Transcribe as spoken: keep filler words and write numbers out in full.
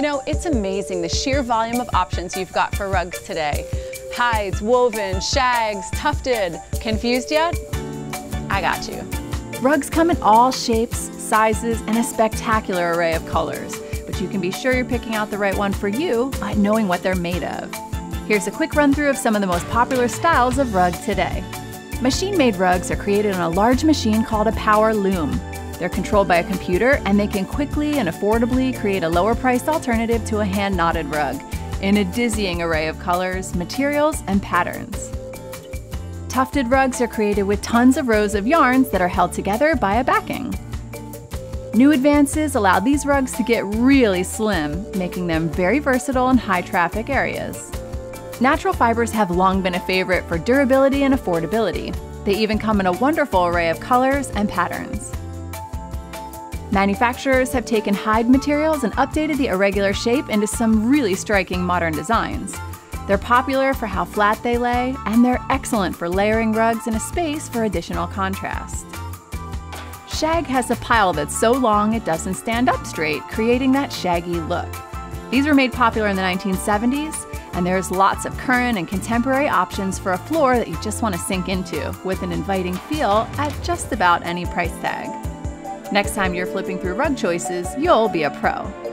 You know, it's amazing the sheer volume of options you've got for rugs today. Hides, woven, shags, tufted. Confused yet? I got you. Rugs come in all shapes, sizes, and a spectacular array of colors. But you can be sure you're picking out the right one for you by knowing what they're made of. Here's a quick run through of some of the most popular styles of rug today. Machine-made rugs are created on a large machine called a power loom. They're controlled by a computer, and they can quickly and affordably create a lower-priced alternative to a hand-knotted rug in a dizzying array of colors, materials, and patterns. Tufted rugs are created with tons of rows of yarns that are held together by a backing. New advances allow these rugs to get really slim, making them very versatile in high-traffic areas. Natural fibers have long been a favorite for durability and affordability. They even come in a wonderful array of colors and patterns. Manufacturers have taken hide materials and updated the irregular shape into some really striking modern designs. They're popular for how flat they lay, and they're excellent for layering rugs in a space for additional contrast. Shag has a pile that's so long it doesn't stand up straight, creating that shaggy look. These were made popular in the nineteen seventies, and there's lots of current and contemporary options for a floor that you just want to sink into, with an inviting feel at just about any price tag. Next time you're flipping through rug choices, you'll be a pro.